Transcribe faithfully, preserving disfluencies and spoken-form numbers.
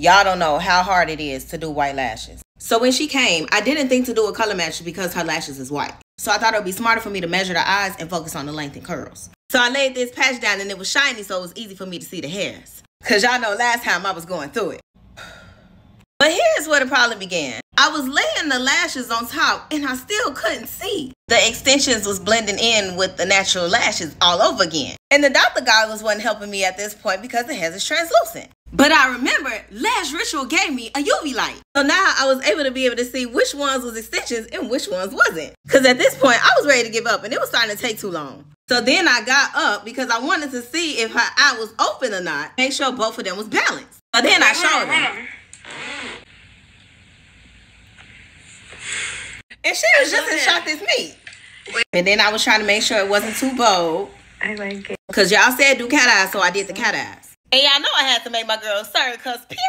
Y'all don't know how hard it is to do white lashes. So when she came, I didn't think to do a color match because her lashes is white. So I thought it would be smarter for me to measure the eyes and focus on the length and curls. So I laid this patch down and it was shiny, so it was easy for me to see the hairs. Cause y'all know last time I was going through it. But here's where the problem began. I was laying the lashes on top and I still couldn't see. The extensions was blending in with the natural lashes all over again. And the doctor guy was wasn't helping me at this point because the hair is translucent. But I remember Lash Ritual gave me a U V light. So now I was able to be able to see which ones was extensions and which ones wasn't. Because at this point, I was ready to give up and it was starting to take too long. So then I got up because I wanted to see if her eye was open or not. Make sure both of them was balanced. So then I showed her. And she was just as shocked as me. And then I was trying to make sure it wasn't too bold. I like it. Because y'all said do cat eyes, so I did the cat eyes. And y'all know I had to make my girl serve because